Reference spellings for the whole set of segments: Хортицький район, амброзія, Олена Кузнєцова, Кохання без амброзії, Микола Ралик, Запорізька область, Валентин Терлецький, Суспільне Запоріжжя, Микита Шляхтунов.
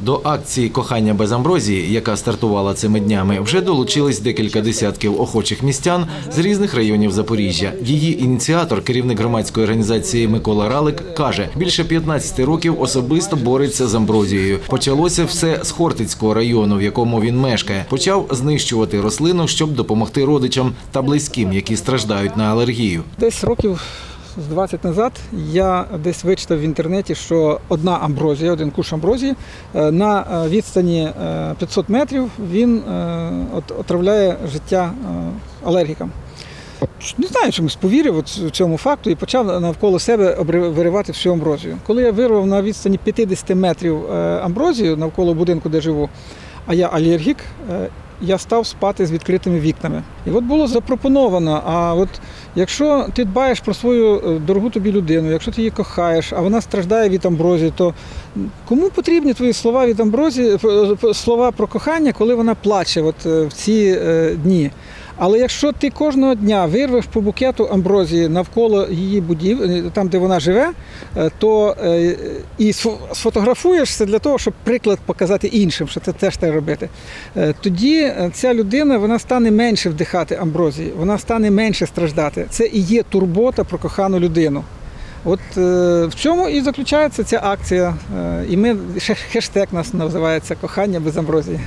До акції «Кохання без амброзії», яка стартувала цими днями, вже долучились декілька десятків охочих містян з різних районів Запоріжжя. Її ініціатор, керівник громадської організації Микола Ралик, каже, більше 15 років особисто бореться з амброзією. Почалося все з Хортицького району, в якому він мешкає. Почав знищувати рослину, щоб допомогти родичам та близьким, які страждають на алергію. Десь років з 20 назад я десь вичитав в інтернеті, що одна амброзія, один куш амброзії, на відстані 500 метрів він отравляє життя алергікам. Не знаю, чомусь повірив в цьому факту і почав навколо себе виривати всю амброзію. Коли я вирвав на відстані 50 метрів амброзію навколо будинку, де живу, а я алергік, я став спати з відкритими вікнами. І от було запропоновано, а от якщо ти дбаєш про свою дорогу тобі людину, якщо ти її кохаєш, а вона страждає від амброзії, то кому потрібні твої слова від амброзії, слова про кохання, коли вона плаче от в ці дні? Але якщо ти кожного дня вирвеш по букету амброзії навколо її будівлі, там, де вона живе, то і сфотографуєшся для того, щоб приклад показати іншим, що це теж треба робити, тоді ця людина, вона стане менше вдихати амброзії, вона стане менше страждати. Це і є турбота про кохану людину. От в цьому і заключається ця акція. І ми, хештег нас називається «Кохання без амброзії».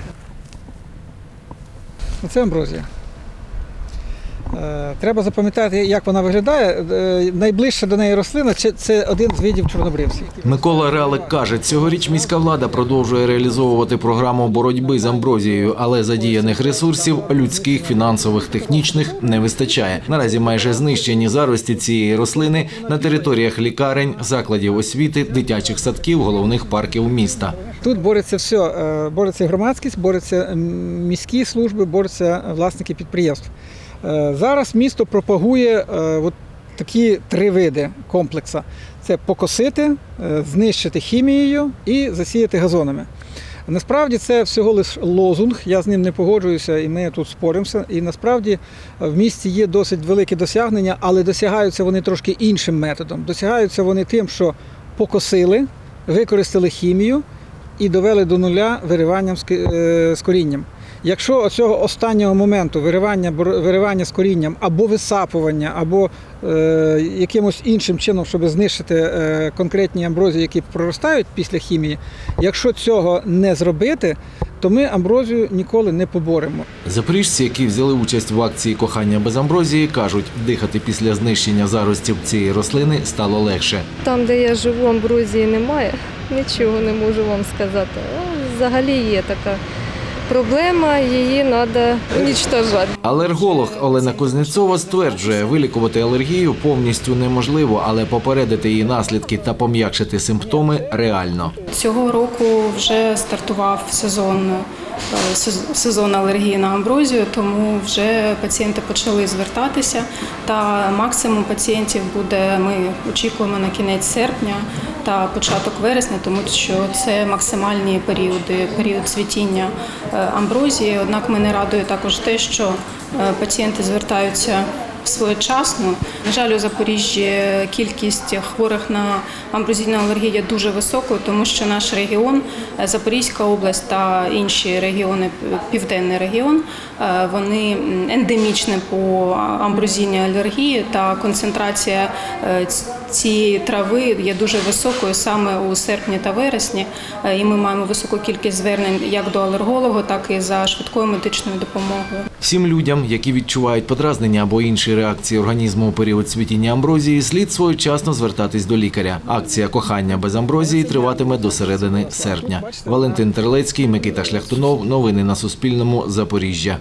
Це амброзія. Треба запам'ятати, як вона виглядає. Найближча до неї рослина – це один з видів чорнобривців. Микола Ралик каже, цьогоріч міська влада продовжує реалізовувати програму боротьби з амброзією, але задіяних ресурсів – людських, фінансових, технічних – не вистачає. Наразі майже знищені зарості цієї рослини на територіях лікарень, закладів освіти, дитячих садків, головних парків міста. Тут бореться все. Бореться громадськість, бореться міські служби, бореться власники підприємств. Зараз місто пропагує такі три види комплексу – це покосити, знищити хімією і засіяти газонами. Насправді це всього лише лозунг, я з ним не погоджуюся і ми тут споримося. І насправді в місті є досить великі досягнення, але досягаються вони трошки іншим методом. Досягаються вони тим, що покосили, використали хімію і довели до нуля вириванням з корінням. Якщо оцього останнього моменту виривання з корінням або висапування, або якимось іншим чином, щоб знищити конкретні амброзії, які проростають після хімії, якщо цього не зробити, то ми амброзію ніколи не поборемо. Запоріжці, які взяли участь в акції «Кохання без амброзії», кажуть, дихати після знищення заростів цієї рослини стало легше. Там, де я живу, амброзії немає, нічого не можу вам сказати. Взагалі є така проблема, її треба унічтожати. Алерголог Олена Кузнєцова стверджує, вилікувати алергію повністю неможливо, але попередити її наслідки та пом'якшити симптоми реально. Цього року вже стартував сезон алергії на амброзію, тому вже пацієнти почали звертатися, та максимум пацієнтів буде, ми очікуємо, на кінець серпня та початок вересня, тому що це максимальні періоди, період цвітіння амброзії. Однак мене радує також те, що пацієнти звертаються своєчасно. На жаль, у Запоріжжі кількість хворих на амброзійну алергію дуже високою, тому що наш регіон, Запорізька область та інші регіони, південний регіон, вони ендемічні по амброзійній алергії, та концентрація цієї трави є дуже високою саме у серпні та вересні. І ми маємо високу кількість звернень як до алерголога, так і за швидкою медичною допомогою. Всім людям, які відчувають подразнення або інші реакції організму у період цвітіння амброзії, слід своєчасно звертатись до лікаря. Акція «Кохання без амброзії» триватиме до середини серпня. Валентин Терлецький, Микита Шляхтунов. Новини на Суспільному. Запоріжжя.